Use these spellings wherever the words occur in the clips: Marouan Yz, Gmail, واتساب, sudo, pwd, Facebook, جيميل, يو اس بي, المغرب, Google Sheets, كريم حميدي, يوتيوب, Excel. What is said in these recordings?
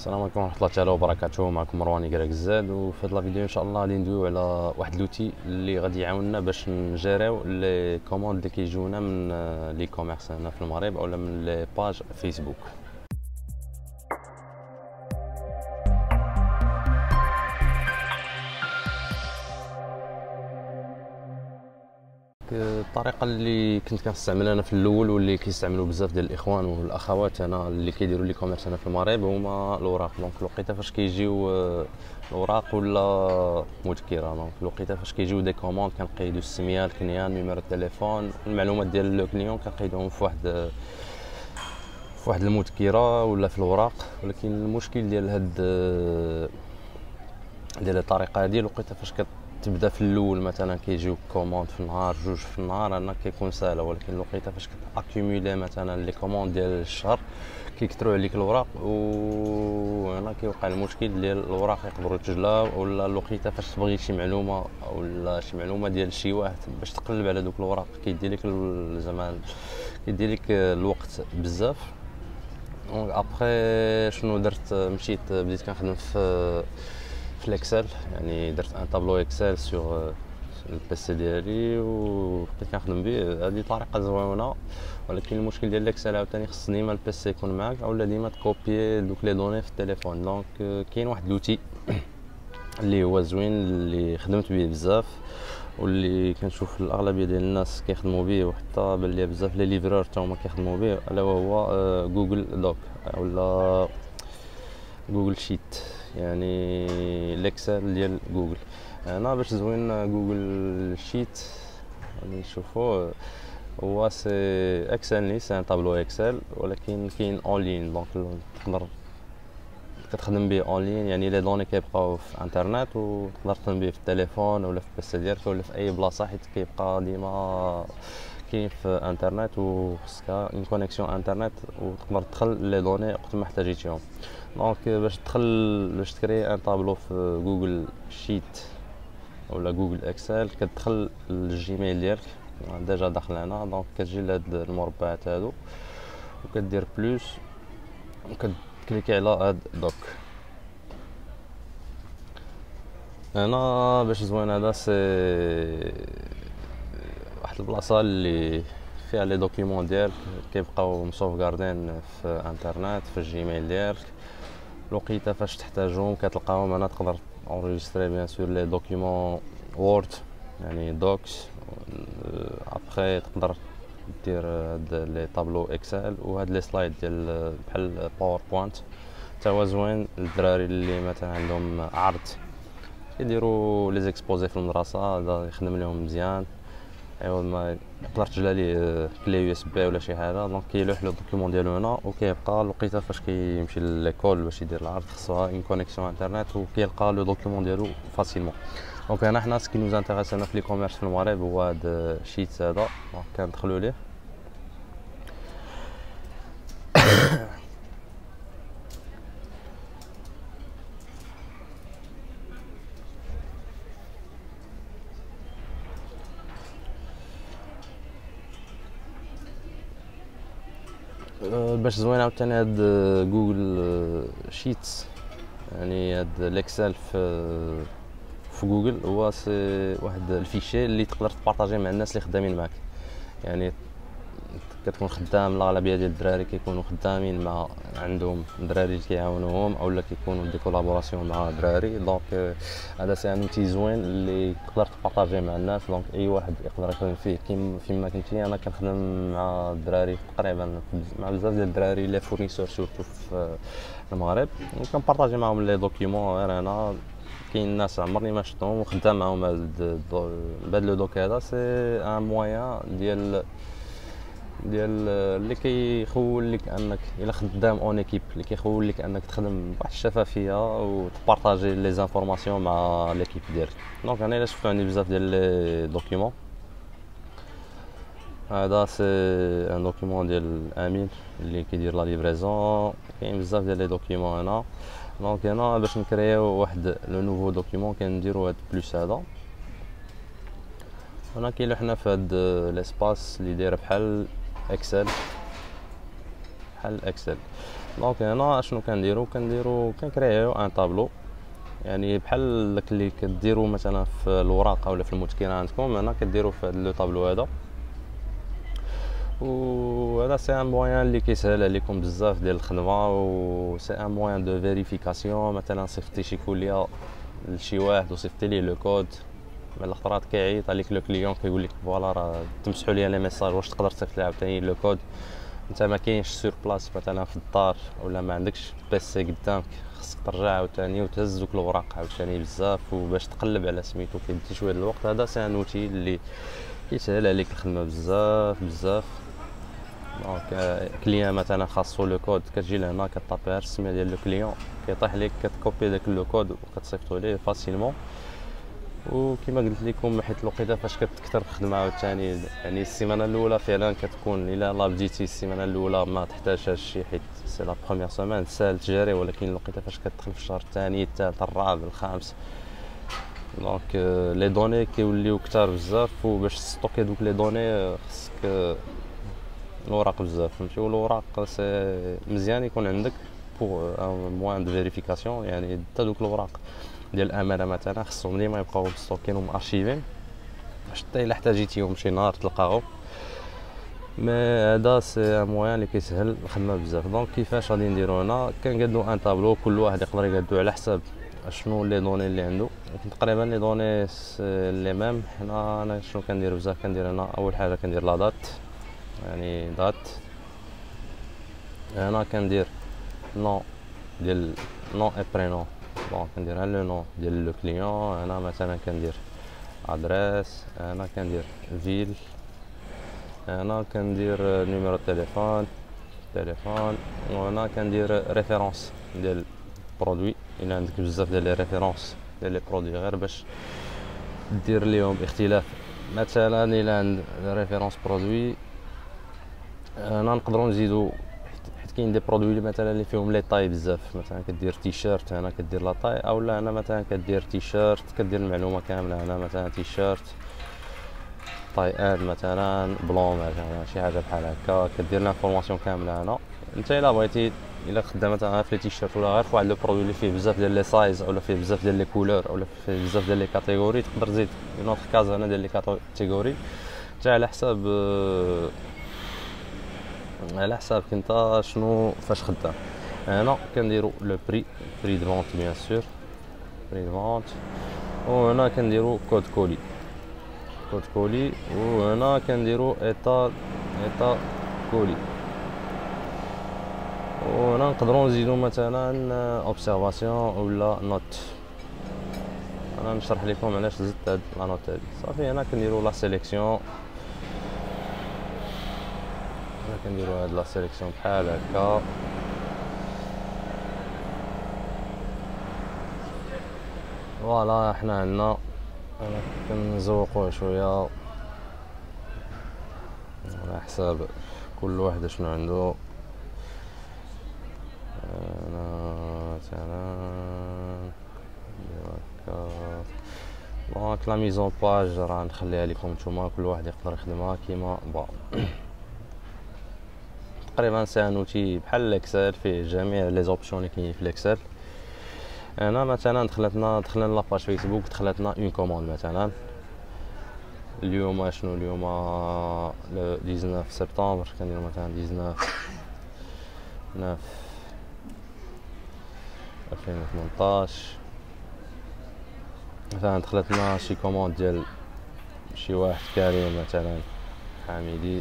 السلام عليكم ورحمه الله تعالى وبركاته. معكم مروان يقراكزاد، وفي هذا الفيديو ان شاء الله غادي ندويو على واحد لوتي اللي غادي يعاوننا باش نجراو لي كوموند اللي كيجيونا من لي كوميرس هنا في المغرب اولا من لي باج فيسبوك. الطريقه اللي كنت كنستعمل انا في الاول واللي كيستعملوا بزاف ديال الاخوان والاخوات هنا اللي كيديروا لي كوميرس هنا في المغرب هما الاوراق. دونك الوقيته فاش كيجيو الاوراق ولا مذكره، دونك الوقيته فاش كيجيو دي كوموند كنقيدوا السميه، الكنيه، نيميرو التليفون، المعلومات ديال الكليون كنقيدوهم في واحد المذكره ولا في الاوراق. ولكن المشكل ديال هاد الطريقه هادي الوقيته فاش تبدا في الاول مثلا كيجيوك كوموند في النهار جوج في النهار انا كيكون ساهله، ولكن الوقيته فاش كتاكومولي مثلا لي كوموند ديال الشهر كيكثروا عليك الوراق، وهنا كيوقع المشكل ديال الوراق يقدروا تجلاو. ولا الوقيته فاش تبغي شي معلومه ولا شي معلومه ديال شي واحد باش تقلب على دوك الوراق كيدير لك زعما كيدير لك الوقت بزاف. دونك ابخي شنو درت، مشيت بديت كنخدم في الاكسل، يعني درت ان طابلو اكسل سور البيسي ديالي وبقيت كنخدم به. هذه طريقه زوينه، ولكن المشكل ديال الاكسل عاوتاني خص ديما البيسي يكون معاك اولا ديما تكوبي دوك لي دوني في التليفون. دونك كاين واحد لوتي اللي هو زوين اللي خدمت به بزاف واللي كنشوف الاغلبيه ديال الناس كيخدموا به، وحتى بان ليا بزاف لي ليفرور حتى هما كيخدموا به، الا وهو جوجل دوك ولا جوجل شيت، يعني الاكسل ديال جوجل. هنا باش زوين جوجل شيت غادي نشوفوا هو سي اكسل لي سي ان طابلو اكسل، ولكن كاين اون لين. دونك تقدر كتخدم به اون لين، يعني لي دوني كيبقاو في انترنت وتقدر تخدم به في التليفون ولا في البيسي ديالك ولا في اي بلاصه، حيت كيبقى ديما كاين في انترنت وخصك اون كونيكسيون انترنت وتقدر تدخل لي دوني وقت ما احتاجيتيهم. دونك باش تكري ان طابلو في جوجل شيت ولا جوجل اكسل كتدخل للجيميل ديالك، ديجا داخل هنا. دونك كتجي لهاد المربعات هادو وكدير بلوس وكتكليكي على هاد دوك. هنا باش زوين هذا سي واحد البلاصه اللي فيها لي دوكيمون ديالك كيبقاو مسوفغاردين في انترنت في الجيميل ديالك، الوقيته فاش تحتاجهم كتلقاهم هنا. تقدر اونريجستري بيان سور لي دوكيمون وورد يعني دوكس، ابخي تقدر دير هاد لي طابلو اكسل وهاد لي سلايد ديال بحال باوربوينت تا هو زوين للدراري اللي مثلا عندهم عرض كيديروا لي زيكسبوزي في المدرسه، هذا يخدم لهم مزيان. ايوا ما تقدر تجلى ليه كلي يو اس بي ولا شي حاجه، دونك كيلوح لو دوكيمون ديالو هنا وكيبقى الوقيته فاش كيمشي للكول باش يدير العرض خصها اون كونيكسيون انترنت وكيلقى لو دوكيمون ديالو فاسيلمون. دونك هنا حنا سكي نوز انتيريس هنا في لي كوميرس في المغرب هو هاد الشيت هذا، دونك كندخلوا ليه. باش زوين عاوتاني هاد جوجل شيتس يعني هاد الاكسل في جوجل هو سي واحد الفيشي اللي تقدر تبارطاجيه مع الناس اللي خدامين معاك، يعني كتكون خدام. الاغلبيه ديال الدراري كيكونوا خدامين مع عندهم دراري كيعاونوهم اولا كيكونوا دي كولابوراسيون مع دراري. دونك هذا سي ان اوتي زوين اللي تقدر تبارطاجيه مع الناس، دونك اي واحد يقدر يخدم فيه. كيما كنتي انا كنخدم مع الدراري تقريبا مع بزاف ديال الدراري لي فورنيسور سورتو في المغرب، وكنبارطاجي معاهم لي دوكيمون. غير انا كاين ناس عمرني ما شفتهم وخدام معاهم بهاد لو دوك هذا سي ان موان ديال اللي كيخول لك انك الا خدام اون ايكيب اللي كيخول لك انك تخدم بواحد الشفافيه وتبارطاجي لي زانفورماسيون مع ليكيب ديالك. دونك انا الا شفتو عندي بزاف ديال لي دوكيمون. هذا سي ان دوكيمون ديال امين اللي كيدير لا ليفريزون، كاين بزاف ديال لي دوكيمون هنا. دونك هنا باش نكريو واحد لو نوفو دوكيمون كنديرو هاد بلوس هذا. هنا كيلوحنا في هاد ليسباس اللي داير بحال اكسل دونك هنا شنو كنديرو؟ كنكرييو ان طابلو، يعني بحال داك اللي كديرو مثلا في الوراقه ولا في المذكره عندكم، هنا كديرو في هذا لو طابلو هذا. وهذا سي ان موان اللي كيسهل عليكم بزاف ديال الخدمه، و سي ان موان دو فيريفيكاسيون. مثلا صيفطتي شي كليه لشي واحد وصيفطتي ليه لو كود، من الخطرات كيعيط عليك لو كليون كيقول لك فوالا راه تمسحوا لي لي ميساج، واش تقدر تصيفط لي عاوتاني لو كود؟ انت ما كاينش سور بلاص مثلا في الدار، ولا ما عندكش بيسي قدامك، خصك ترجع عاوتاني وتهز دوك الوراق عاوتاني بزاف، وباش تقلب على سميتو كيدي شويه الوقت. هذا سي ان اوتي اللي كيسهل عليك الخدمه بزاف بزاف. دونك كليان مثلا خاصو لو كود، كتجي لهنا كطابيها السميه ديال لو كليون، كيطيح لك كتكوبي داك لو كود وكتصيفطو ليه فاسيلمون. وكما قلت لكم حيت الوقيته فاش كتكثر الخدمه عاوتاني، يعني السيمانه الاولى فعلا كتكون الا لا بديتي السيمانه الاولى ما تحتاجهاش شي، حيت سي لا بروميير سيمين ساهل تجاري. ولكن الوقيته فاش كتدخل في الشهر الثاني الثالث الرابع الخامس، دونك لي دوني كيوليو كثار بزاف، وباش تستوكي دوك لي دوني خصك الوراق بزاف، فهمتي؟ والوراق مزيان يكون عندك بوغ موان دو فيريفيكاسيون، يعني حتى دوك الوراق ديال الامانه مثلا خصهم ديما يبقاو مستوكين ومارشيفين، حتى الا احتاجيتيهم شي نهار تلقاهم. مي هذا سي موان اللي كيسهل الخدمه بزاف. دونك كيفاش غادي نديرو هنا؟ كنقادو ان طابلو، كل واحد يقدر يقادو على حساب شنو لي دوني اللي عنده، لكن تقريبا لي دوني لي ميم. حنا انا شنو كندير بزاف؟ كندير هنا اول حاجه كندير لا دات، يعني دات. هنا كندير نو ديال نو اي برينو، دونك كندير هنا لو نو ديال لو كليون. هنا مثلا كندير ادريس، هنا كندير فيل، هنا كندير نيميرو تليفون، وهنا كندير ريفيرونس ديال برودوي. الى عندك بزاف ديال لي ريفيرونس ديال لي برودوي غير باش دير ليهم اختلاف. مثلا الى عند ريفيرونس برودوي، هنا نقدروا نزيدو، حيت كاين دي برودوي مثلا اللي فيهم لي طاي بزاف. مثلا كدير تيشيرت، هنا كدير لا طاي، اولا هنا مثلا كدير تيشيرت كدير المعلومه كامله. هنا مثلا تيشيرت طاي ان مثلا بلون، مثلا شي حاجه بحال هكا كدير لانفورماسيون كامله. هنا انت الا بغيتي، الا خدام مثلا في لي تيشيرت ولا غير فواحد لو برودوي اللي فيه بزاف ديال لي سايز، اولا فيه بزاف ديال لي كولور، اولا فيه بزاف ديال لي كاتيجوري، تقدر تزيد اون اوتر كاز هنا ديال لي كاتيجوري، حتى على حساب كنت شنو فاش خدام. هنا كنديرو لو بري دو فونت، بيان سور بري دو فونت. وهنا كنديرو كود كولي، وهنا كنديرو ايتا كولي. وهنا نقدروا نزيدو مثلا اوبسيرفاسيون ولا نوت. انا نشرح لكم علاش زدت هاد لا نوت هادي. صافي هنا كنديرو لا سيليكسيون، كنديرو هاد لا سيليكسيون بحال هكا. فوالا حنا عندنا، انا كنزوقوه شويه على حساب كل واحد شنو عنده. انا مثلا نديرو هكا. دونك لا ميزون باج راه نخليها لكم نتوما، كل واحد يقدر يخدمها كيما بغا. تقريبا سي ان اوتي بحال الاكسل فيه جميع لي زوبسيون اللي كاينين في الاكسل. هنا مثلا دخلنا لاباج فيسبوك، دخلتنا اون كوموند مثلا اليوم. شنو اليوم؟ 19 سبتمبر. كنديرو مثلا 19/9/2018. مثلا دخلتنا شي كوموند ديال شي واحد كريم مثلا حميدي،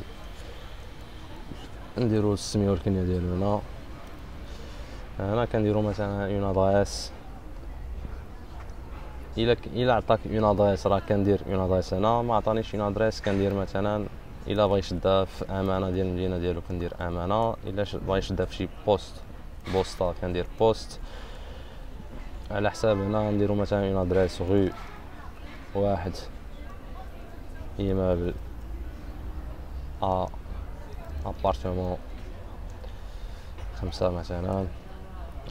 نديرو السميه والكنيه ديالو هنا. هنا كنديرو مثلا اون ادريس، الا عطاك اون ادريس راه كندير اون ادريس هنا. ما عطانيش اون ادريس كندير مثلا، الا بغا يشدها في امانه ديال المدينه ديالو كندير امانه، الا بغا يشدها في شي بوسطه كندير بوست. على حساب هنا نديرو مثلا اون ادريس غو واحد ايمابل ا ابارتمون 5 مثلا.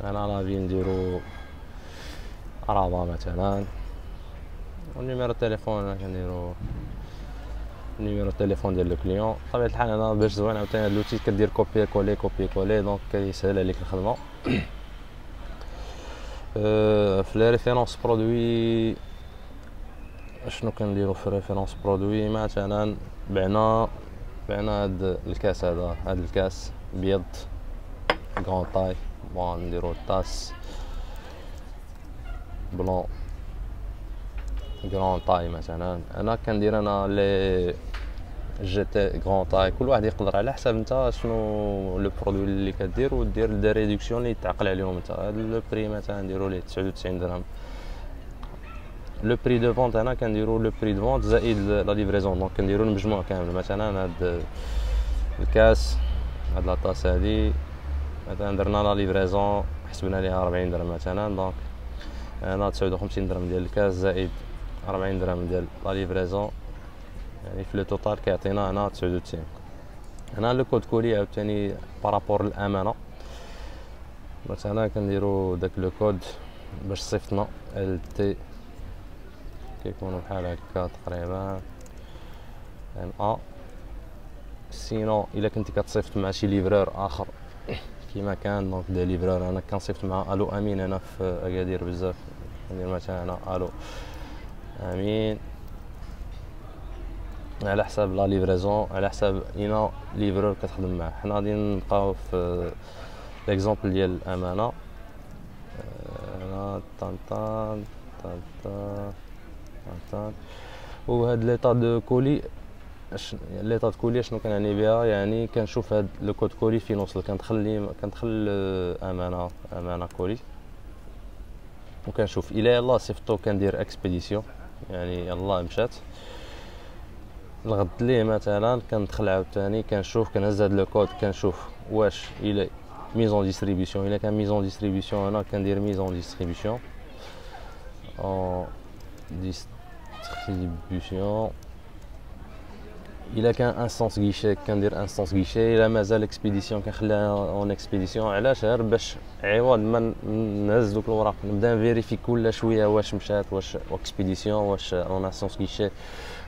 انا غادي نديرو عربه مثلا، والنيميرو التليفون كنديرو نيميرو تليفون ديال الكليون. بطبيعة الحال هنا باش زوين عاوتاني لوتي كدير كوبي كولي كوبي كولي، دونك كيسهل عليك الخدمة. في لي ريفيرونس برودوي شنو كنديرو؟ في ريفيرونس برودوي مثلا بعنا هاد الكاس، هاد الكاس بيض كغون طاي، بون نديرو الطاس بلون غران طاي مثلا. انا كندير انا لي جي تي غران طاي، كل واحد يقدر على حسب نتا شنو لو برودوي اللي كدير ودير دي ريدكسيون اللي تعقل عليهم نتا. هاد لو بري مثلا نديرو ليه 99 درهم. لو بري دو فونت هنا كنديرو لو بري دو فونت زائد لا ليفريزون، دونك كنديرو المجموع كامل. مثلا هاد الكاس، هاد لاطاس هادي مثلا درنا لا ليفريزون حسبنا ليها 40 درهم مثلا، دونك هنا 59 درهم ديال الكاس زائد 40 درهم ديال لا ليفريزون، يعني في لو توتال كيعطينا هنا 99. هنا لو كود كولي عاوتاني بارابور للامانه، مثلا كنديرو داك لو كود باش صيفطنا ال تي كيكونوا بحال هكا تقريبا ام ا. سينو الا كنتي كتصيفط مع شي ليفرور اخر كيما كان، دونك دي ليفرور انا كنصيفط مع الو امين هنا في اكادير بزاف، ندير مثلا هنا الو امين على حساب لا ليفريزون، على حساب اينا ليفرور كتخدم معاه. حنا غادي نبقاو في ليكزامبل ديال الامانه. هنا طن طن طن طن طن. وهاد ليطا دو كولي، ليطا دو كولي شنو كنعني بها؟ يعني كنشوف هاد لو كود كولي فين وصل، كندخل امانه كولي وكنشوف الى يلاه صيفطو كندير اكسبيديسيون، يعني يلاه مشات الغد ليه مثلا. كندخل عاوتاني كنشوف، كنهز هاد لو كود كنشوف واش الى ميزون ديستريبيسيون، الى كان ميزون ديستريبيسيون هنا كندير ميزون ديستريبيسيون او ديستريبيسيون. الى كان انستانس غيشي كندير انستانس غيشي، الى مازال اكسبيديسيون كنخليها اون اكسبيديسيون. علاش؟ غير باش عوض ما نهز دوك الوراق نبدا نفيريفي كل شويه واش مشات واش اكسبيديسيون واش اون انستانس غيشي،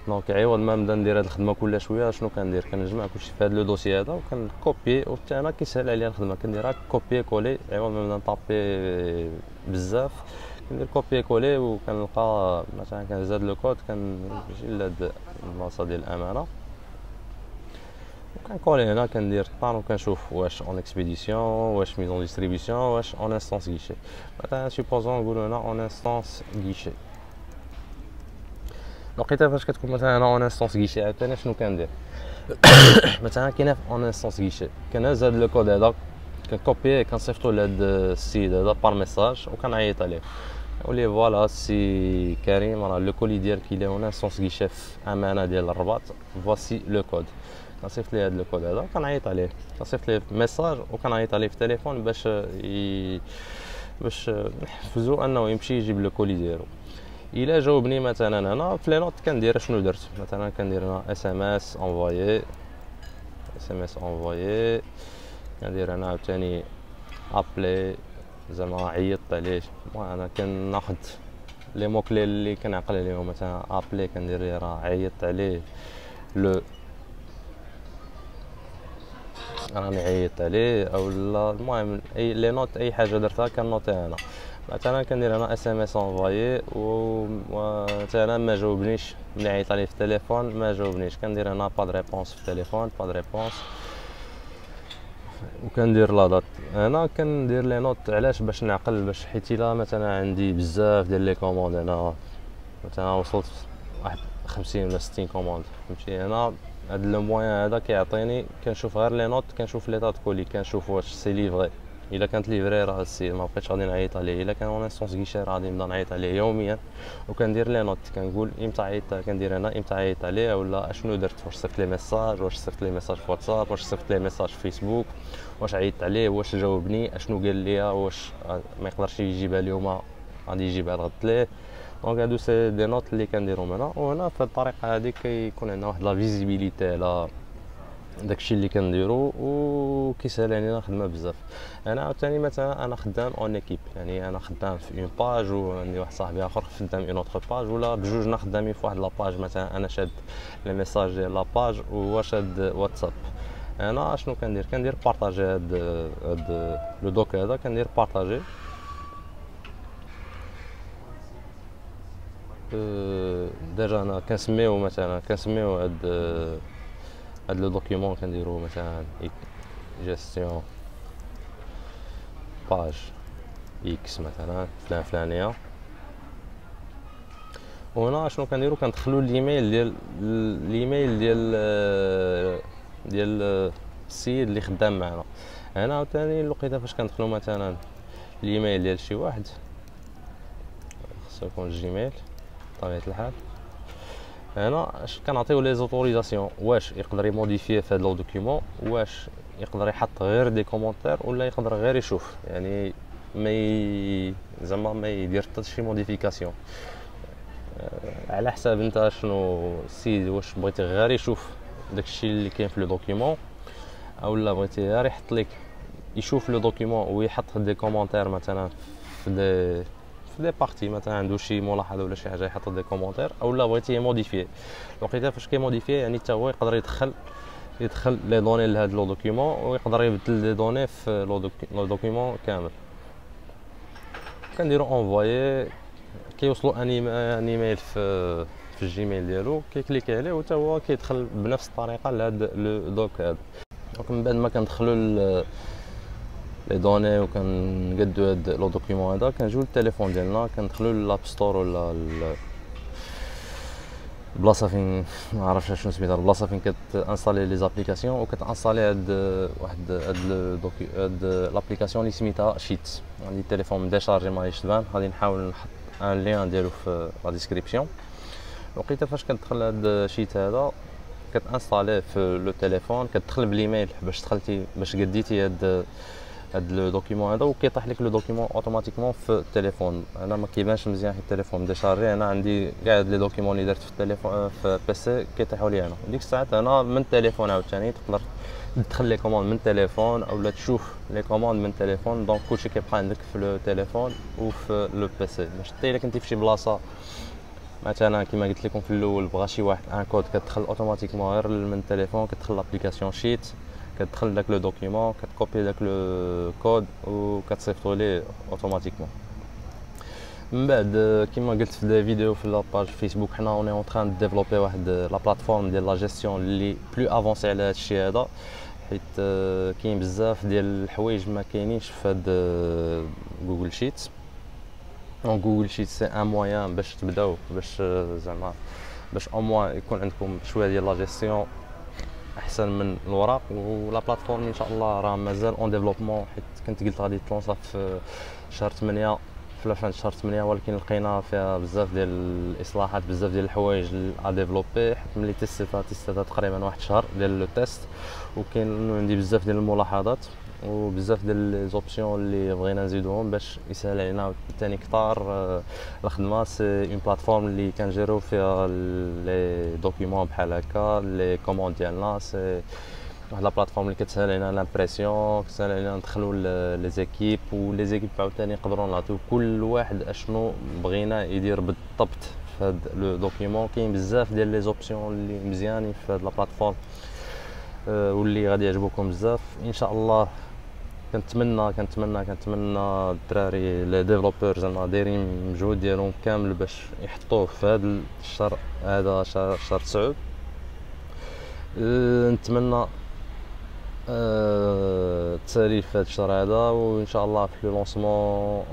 دونك عوض ما نبدا ندير هاد الخدمه كل شويه. شنو كندير؟ كنجمع كلشي في هاد لو دوسي هذا وكنكوبي، وحتى انا كيسهل عليا الخدمه كنديرها كوبي كولي عوض ما نبدا نطابي بزاف، كندير كوبي كولي وكنلقى مثلا كنهز هاد لو كود كنمشي لهاد البلاصه ديال الامانه وكنكولي هنا كندير طان وكنشوف واش اون اكسبيديسيون واش ميزون ديستريبيسيون واش اون انستانس غيشي. مثلا سوبوزون نقولو هنا اون انستانس غيشي، لقيتها فاش كتكون مثلا هنا اون انستانس غيشي عاوتاني شنو كندير؟ مثلا كاينه اون انستانس غيشي كنهز هاد لو كود هذا كنكوبيه كنصيفطو لهاد السيد هذا بار ميساج وكنعيط عليه ولي فوالا سي كريم راه لو كولي ديالك الى اون انستانس غيشي في امانه ديال الرباط، فواسي لو كود. كنصيفط ليه هاد لو كود هذا وكنعيط عليه، كنصيفط ليه ميساج وكنعيط عليه في التليفون باش نحفزو انه يمشي يجيب لو كولي ديالو. الا جاوبني مثلا هنا في لي نوت كندير شنو درت؟ مثلا كندير هنا اس ام اس انفويي، اس ام اس انفويي، كندير هنا عاوتاني ابلي زعما عيطت عليه. المهم انا كناخد لي مو كلي اللي كنعقل عليهم، مثلا ابلي كندير ليه راه عيطت عليه، لو راني عيطت عليه، اولا المهم اي لي نوت اي حاجه درتها كنوطيها هنا. مثلا كندير هنا اس ام اس انفايي ومثلا ما جاوبنيش، ملي عيط عليه في التليفون ما جاوبنيش كندير هنا با دو ريبونس في التليفون، با دو ريبونس، وكندير لا دات. هنا كندير لي نوت علاش؟ باش نعقل، باش حيت الا مثلا عندي بزاف ديال لي كوموند، هنا مثلا وصلت واحد 50 ولا 60 كوموند فهمتي. هنا هاد لو موان هذا كيعطيني كنشوف غير لي نوت، كنشوف ليطا كولي كنشوف واش سي ليفغي، الا كانت ليفري راه السيد ما بقيتش غادي نعيط عليه، الا كان اون انستونس غيشي راه غادي نبدا نعيط عليه يوميا وكندير لي نوت كنقول امتى عيطت، كندير هنا امتى عيطت عليه ولا اشنو درت، واش صيفط لي ميساج، واش صيفط لي ميساج في واتساب، واش صيفط لي ميساج في فيسبوك، واش عيطت عليه، واش جاوبني، اشنو قال لي، واش ما يقدرش يجيبها اليوم غادي يجيبها غد ليه. دونك هادو سي دي نوت اللي كنديرهم هنا. وهنا في الطريقه هذه كيكون عندنا واحد لا فيزيبيليتي على داكشي اللي كنديرو وكيسهل علينا خدمه بزاف. انا عاوتاني مثلا انا خدام اون ايكيب، يعني انا خدام في اون باج وعندي واحد صاحبي اخر خدام اون اوتر باج، ولا بجوجنا خدامين في واحد لاباج. مثلا انا شاد لي ميساج ديال لاباج وهو شاد واتساب. انا شنو كندير؟ كندير بارطاجي هاد لو دوك هذا، كندير بارطاجي ديجا. انا كنسميو مثلا كنسميو هاد لو دوكيومون، كنديرو مثلا جيستيون باج اكس مثلا فلان فلانيه. وهنا شنو كنديرو؟ كندخلو الايميل ديال السيد اللي خدام معنا. هنا عاوتاني لقيتها فاش كندخلو مثلا الايميل ديال شي واحد، خصو يكون جيميل بطبيعة الحال. هنا كنعطيو لي زوتوريزاسيون، واش يقدر يموديفي في هاد لو دوكيومون، واش يقدر يحط غير دي كومونتير، ولا يقدر غير يشوف، يعني زعما ما يدير حتى شي موديفيكاسيون. على حساب انت شنو السيد، واش بغيتي غير يشوف داكشي اللي كاين في لو دوكيومون، اولا بغيتي غير يحط لك يشوف لو دوكيومون ويحط دي كومونتير مثلا في دي بارتي، مثلا عنده شي ملاحظه ولا شي حاجه يحط دي كومونتير، اولا بغيتي موديفي. لقيتها فاش كيموديفي يعني حتى هو يقدر يدخل لي دوني لهاد لو دوكيومون، ويقدر يبدل لي دوني في لو دوكيومون كامل. كنديرو انفوايي، كيوصلو ان ايميل في الجيميل ديالو، كيكليكي عليه وتا هو كيدخل بنفس الطريقه لهاد لو دوك هذا. دونك من بعد ما كندخلو لي دوني وكنقدو هاد لو دوكيومون هذا، كنجيو للتليفون ديالنا، كندخلو للاب ستور ولا البلاصه فين ما عرفتش شنو سميتها، البلاصه فين كتانسالي لي زابليكاسيون، وكتانسالي هاد واحد هاد لابليكاسيون اللي سميتها شيت. عندي التليفون ديشارجي ماهيش تبان، غادي نحاول نحط ان لين ديالو في لا ديسكريبسيون. لقيتها فاش كتدخل هاد شيت هذا، كتانساليه في لو تليفون، كتدخل بالايميل باش دخلتي باش قديتي هاد لو دوكيومون هذا، وكيطيح لك لو دوكيومون اوتوماتيكمون في التليفون. انا ما كيبانش مزيان حيت التليفون ديشارجي، انا عندي كاع لي دوكيومون اللي درت في التليفون في بيسي كيطيحوا لي. انا ديك الساعات انا من التليفون عاوتاني تقدر تدخل لي كوموند من التليفون، اولا تشوف لي كوموند من التليفون. دونك كلشي كيبقى عندك في لو تليفون وفي لو بيسي، باش حتى الا كنتي في شي بلاصه مثلا كما قلت لكم في الاول بغى شي واحد ان كود، كتدخل اوتوماتيكمون غير من التليفون، كتدخل لابليكاسيون شيت، كتدخل داك لو دوكيومون، كتكوبي داك لو كود وكتصيفطو ليه اوتوماتيكمون. من بعد كما قلت في لي فيديو في لاباج فيسبوك، حنا اوني اون تران ديفلوبي واحد لا بلاتفورم ديال لا جيستيون اللي بلو افونسي على هادشي هذا، حيت كاين بزاف ديال الحوايج ما كاينينش في هاد جوجل شيت. دونك جوجل شيت سي ان موان باش تبداو، باش زعما باش او موان يكون عندكم شويه ديال لا جيستيون احسن من الوراق. ولا بلاتفورم ان شاء الله راه مازال اون ديفلوبمون، حيت كنت قلت غادي تلونصا في شهر 8 في لافان شهر 8، ولكن لقينا فيها بزاف ديال الاصلاحات، بزاف ديال الحوايج ا ديفلوبي. حيت ملي تيستات تقريبا واحد الشهر ديال لو تيست، وكاين عندي بزاف ديال الملاحظات وبزاف ديال لي زوبسيون اللي بغينا نزيدوهم باش يسهل علينا ثاني كثار الخدمه. سي اون بلاتفورم اللي كنجيرو فيها لي دوكيومون بحال هكا لي كوموند ديالنا، سي واحد لا بلاتفورم اللي كتسهل علينا لامبريسيون، كتسهل علينا ندخلو لي زيكيب، ولي زيكيب عاوتاني نقدروا نعطيو كل واحد اشنو بغينا يدير بالضبط في هاد لو دوكيومون. كاين بزاف ديال لي زوبسيون اللي مزيانين في هاد لا بلاتفورم واللي غادي يعجبوكم بزاف ان شاء الله. كنتمنى الدراري لي ديفلوبور زعما دايرين المجهود ديالهم كامل باش يحطوه في هذا الشهر، هذا شهر 9. نتمنى التسالي في هذا الشهر هذا، وان شاء الله في لو لونسمون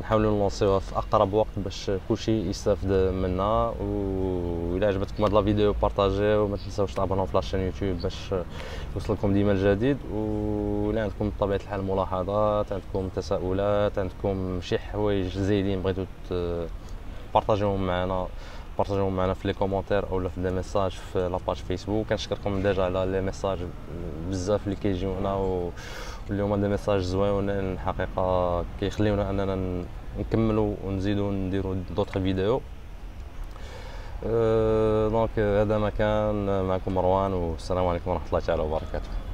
نحاولوا نلونسيوها في اقرب وقت باش كلشي يستافد منها. وإلا عجبتكم هاد لا فيديو بارطاجيو، وما تنساوش تابوناو في لاشين يوتيوب باش يوصلكم ديما الجديد. وإلا عندكم بطبيعة الحال ملاحظات، عندكم تساؤلات، عندكم شي حوايج زايدين بغيتو بارطاجيوهم معنا في لي كومونتير اولا في لي ميساج في لاباج فيسبوك. كنشكركم ديجا على لي ميساج بزاف اللي كيجيونا، واليوم هاد لي ميساج زوينين الحقيقه، كيخليونا اننا نكملوا ونزيدوا نديروا دوطخ فيديو. دونك هذا ما كان. معكم مروان والسلام عليكم ورحمة الله تعالى وبركاته.